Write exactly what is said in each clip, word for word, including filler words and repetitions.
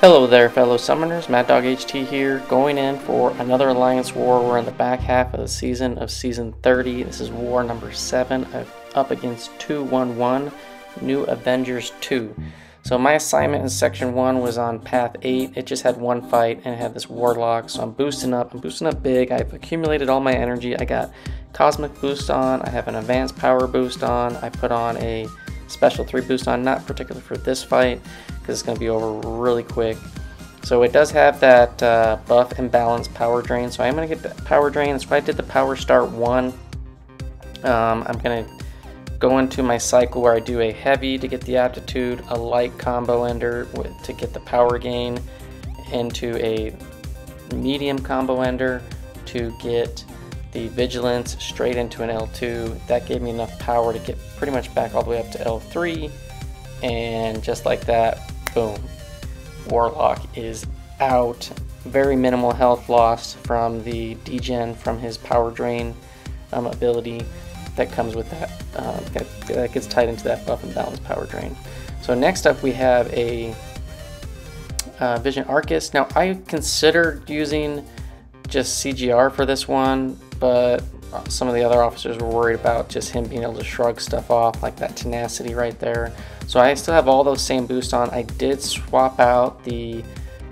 Hello there fellow summoners, Mad Dog H T here, going in for another Alliance War. We're in the back half of the season of Season thirty. This is War number seven, up against two one one, New Avengers two. So my assignment in Section one was on Path eight. It just had one fight and it had this Warlock, so I'm boosting up. I'm boosting up big. I've accumulated all my energy. I got Cosmic Boost on, I have an Advanced Power Boost on, I put on a Special three boost on, not particular for this fight because it's going to be over really quick. So it does have that uh, buff and balance power drain, so I'm going to get that power drain. That's why I did the power start one. um, I'm going to go into my cycle where I do a heavy to get the aptitude, a light combo ender with, to get the power gain, into a medium combo ender to get the vigilance, straight into an L two. That gave me enough power to get pretty much back all the way up to L three, and just like that, boom, Warlock is out. Very minimal health loss from the degen from his power drain um, ability that comes with that, um, that that gets tied into that buff and balance power drain. So next up we have a uh, Vision Aarkus. Now I considered using just C G R for this one, but some of the other officers were worried about just him being able to shrug stuff off, like that tenacity right there. So I still have all those same boosts on. I did swap out the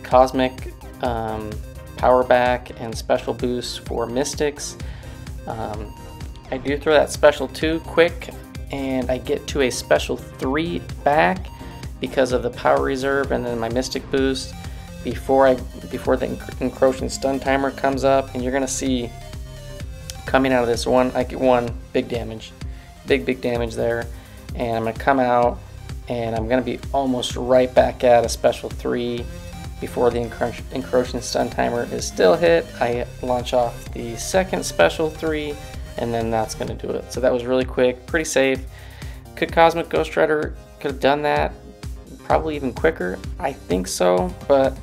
Cosmic um, Power Back and Special Boost for Mystics. Um, I do throw that Special two quick, and I get to a Special three back because of the Power Reserve and then my Mystic Boost before I before the encroaching stun timer comes up. And you're gonna see coming out of this one, I get one big damage, big big damage there, and I'm gonna come out and I'm gonna be almost right back at a Special three before the encroach, encroaching stun timer is still hit. I launch off the second Special three, and then that's gonna do it. So that was really quick, pretty safe. Could Cosmic Ghost Rider could have done that probably even quicker? I think so, but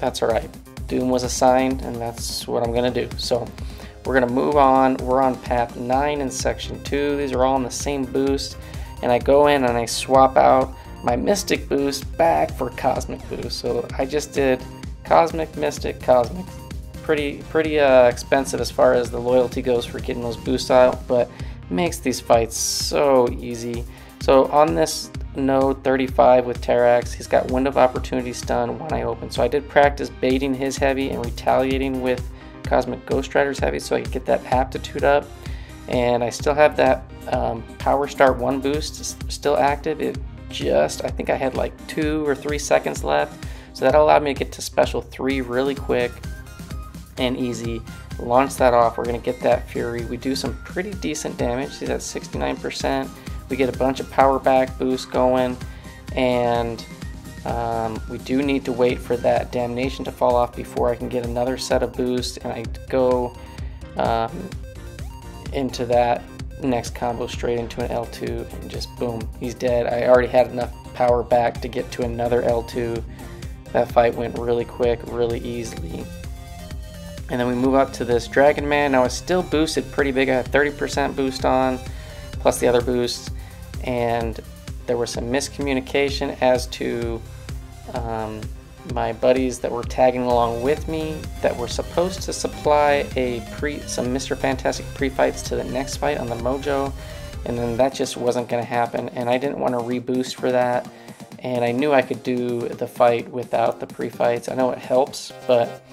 that's all right. Doom was assigned, and that's what I'm gonna do. So we're gonna move on. We're on Path nine in Section two. These are all in the same boost, and I go in and I swap out my Mystic Boost back for Cosmic Boost. So I just did Cosmic, Mystic, Cosmic. Pretty pretty uh, expensive as far as the loyalty goes for getting those boosts out, but makes these fights so easy. So on this node thirty-five with Terrax, he's got window of opportunity stun, one eye open. So I did practice baiting his heavy and retaliating with Cosmic Ghost Rider's heavy so I could get that aptitude up. And I still have that um, Power Start one boost still active. It just, I think I had like two or three seconds left. So that allowed me to get to Special three really quick and easy. Launch that off. We're going to get that Fury. We do some pretty decent damage. See that sixty-nine percent. We get a bunch of power back boost going, and um, we do need to wait for that damnation to fall off before I can get another set of boost, and I go um, into that next combo straight into an L two, and just boom, he's dead. I already had enough power back to get to another L two. That fight went really quick, really easily. And then we move up to this Dragon Man. Now it's still boosted pretty big. I had thirty percent boost on, plus the other boost. And there was some miscommunication as to um, my buddies that were tagging along with me that were supposed to supply a pre some Mister Fantastic pre-fights to the next fight on the Mojo, and then that just wasn't going to happen, and I didn't want to reboost for that, and I knew I could do the fight without the pre-fights. I know it helps, but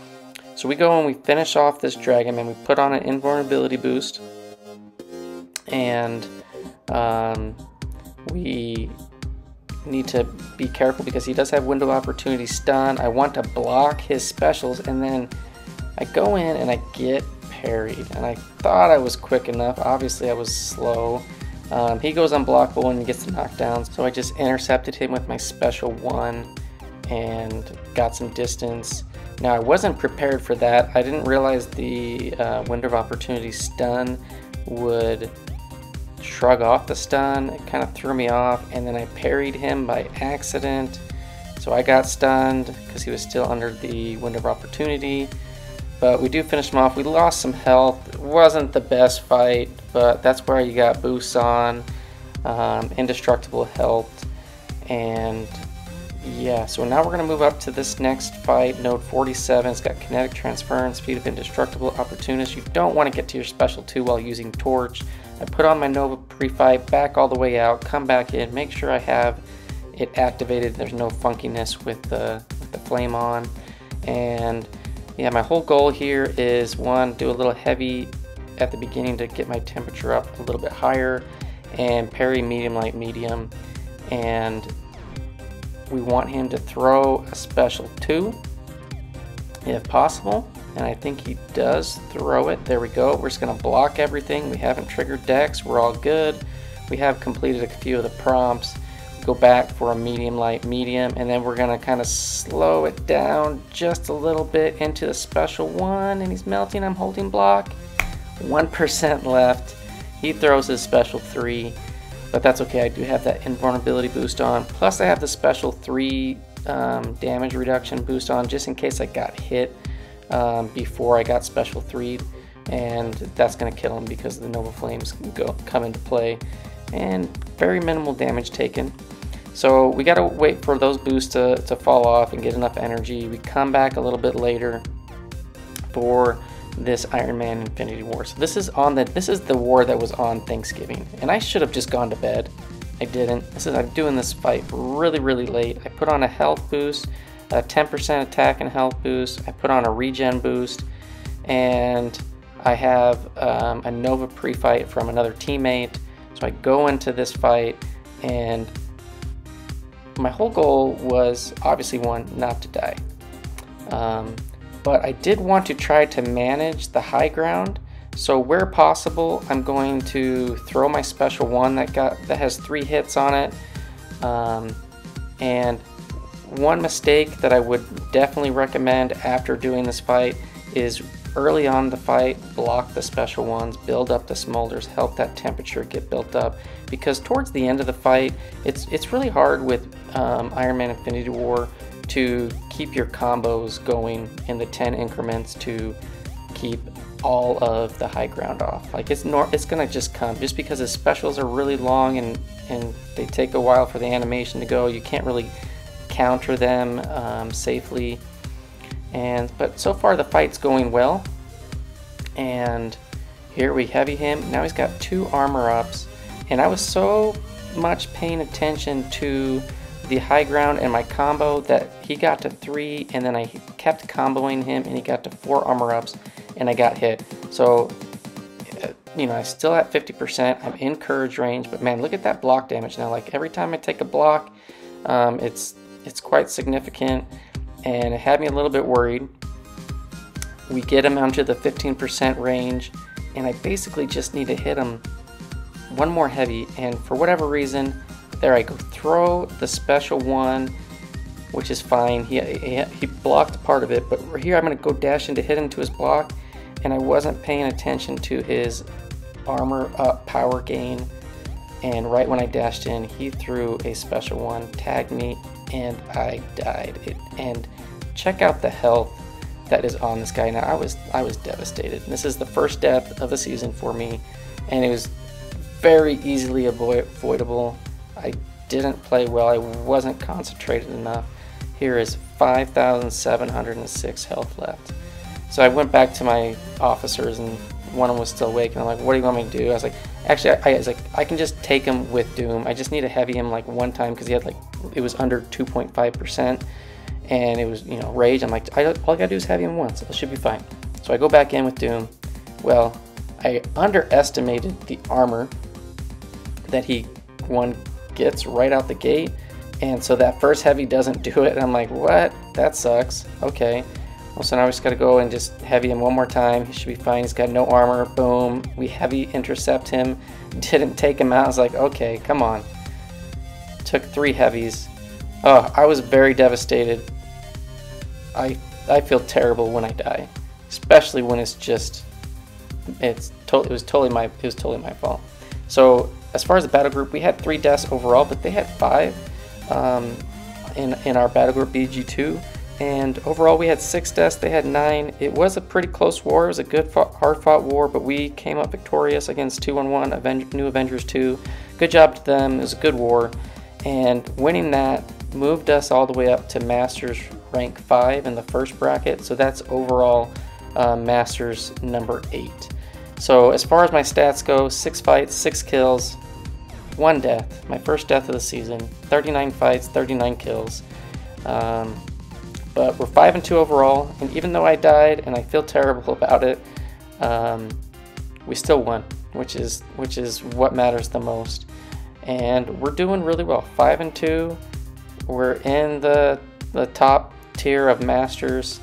so we go and we finish off this Dragon Man. We put on an invulnerability boost, and um, we need to be careful because he does have window opportunity stun. I want to block his specials, and then I go in and I get parried, and I thought I was quick enough. Obviously I was slow. Um, he goes unblockable and gets the knockdown, so I just intercepted him with my Special one and got some distance. Now I wasn't prepared for that. I didn't realize the uh, window of opportunity stun would shrug off the stun. It kind of threw me off, and then I parried him by accident, so I got stunned because he was still under the window of opportunity. But we do finish him off. We lost some health. It wasn't the best fight, but that's where you got boosts on, um, indestructible health, and Yeah, so now we're going to move up to this next fight, node forty-seven. It's got kinetic transference, speed of indestructible, opportunist. You don't want to get to your special two while using Torch. I put on my Nova pre-fight, back all the way out, come back in, make sure I have it activated. There's no funkiness with the, with the flame on. And yeah, my whole goal here is one, do a little heavy at the beginning to get my temperature up a little bit higher, and parry medium light medium, and we want him to throw a special two if possible, and I think he does throw it. There we go. We're just going to block everything. We haven't triggered decks. We're all good. We have completed a few of the prompts. Go back for a medium light medium, and then we're going to kind of slow it down just a little bit into the special one, and he's melting. I'm holding block. one percent left. He throws his special three, but that's okay. I do have that invulnerability boost on. Plus I have the special three um, damage reduction boost on just in case I got hit um, before I got special three, and that's going to kill him because the Nova Flames go come into play, and very minimal damage taken. So we got to wait for those boosts to, to fall off and get enough energy. We come back a little bit later for this Iron Man Infinity War. So this is on the this is the war that was on Thanksgiving, and I should have just gone to bed. I didn't. This is I'm doing this fight really really late. I put on a health boost, a ten percent attack and health boost. I put on a regen boost, and I have um, a Nova pre-fight from another teammate. So I go into this fight, and my whole goal was obviously one, not to die. Um, But I did want to try to manage the high ground. So where possible, I'm going to throw my special one that got that has three hits on it. Um, and one mistake that I would definitely recommend after doing this fight is early on in the fight, block the special ones, build up the smolders, help that temperature get built up. Because towards the end of the fight, it's it's really hard with um, Iron Man Infinity War to keep your combos going in the ten increments to keep all of the high ground off. Like it's nor it's gonna just come just because his specials are really long, and and they take a while for the animation to go. You can't really counter them um, safely. And but so far the fight's going well. And here we heavy him. Now he's got two armor ups, and I was so much paying attention to the high ground and my combo that he got to three, and then I kept comboing him, and he got to four armor ups, and I got hit. So you know, I still at fifty percent. I'm in courage range, but man, look at that block damage now. Like every time I take a block, um, it's it's quite significant, and it had me a little bit worried. We get him onto the fifteen percent range, and I basically just need to hit him one more heavy, and for whatever reason. There I go, throw the special one, which is fine. He, he, he blocked part of it, but here I'm going to go dash in to hit him to his block, and I wasn't paying attention to his armor up power gain, and right when I dashed in, he threw a special one, tagged me, and I died. It, and check out the health that is on this guy. Now, I was, I was devastated. This is the first death of the season for me, and it was very easily avoidable. I didn't play well. I wasn't concentrated enough. Here is five thousand seven hundred six health left. So I went back to my officers, and one of them was still awake, and I'm like, what do you want me to do? I was like, actually, I, I was like, I can just take him with Doom. I just need to heavy him like one time, because he had like, it was under two point five percent, and it was, you know, rage. I'm like, I, all I gotta do is heavy him once. It should be fine. So I go back in with Doom. Well, I underestimated the armor that he won gets right out the gate, and so that first heavy doesn't do it, and I'm like, what? That sucks. Okay, well, so now we just gotta go and just heavy him one more time. He should be fine. He's got no armor. Boom, we heavy intercept him. Didn't take him out. I was like, okay, come on. Took three heavies. Oh, I was very devastated. I I feel terrible when I die, especially when it's just it's to, it was totally my it was totally my fault. So as far as the battle group, we had three deaths overall, but they had five um, in, in our battle group B G two. And overall, we had six deaths. They had nine. It was a pretty close war. It was a good, fought, hard-fought war, but we came up victorious against two one one, Aven New Avengers two. Good job to them. It was a good war. And winning that moved us all the way up to Masters rank five in the first bracket, so that's overall uh, Masters number eight. So as far as my stats go, six fights, six kills, one death, my first death of the season, thirty-nine fights, thirty-nine kills. Um, but we're five and two overall, and even though I died and I feel terrible about it, um, we still won, which is which is what matters the most. And we're doing really well, five and two. We're in the, the top tier of Masters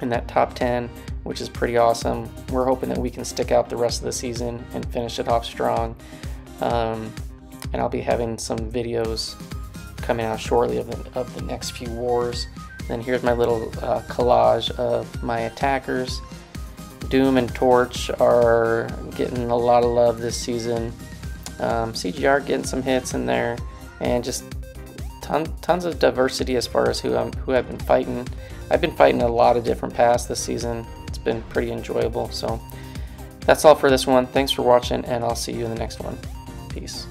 in that top ten, which is pretty awesome. We're hoping that we can stick out the rest of the season and finish it off strong. Um, and I'll be having some videos coming out shortly of the, of the next few wars. Then here's my little uh, collage of my attackers. Doom and Torch are getting a lot of love this season. Um, C G R getting some hits in there, and just ton, tons of diversity as far as who I'm, who I've been fighting. I've been fighting a lot of different paths this season. It's been pretty enjoyable. So that's all for this one. Thanks for watching, and I'll see you in the next one. Peace.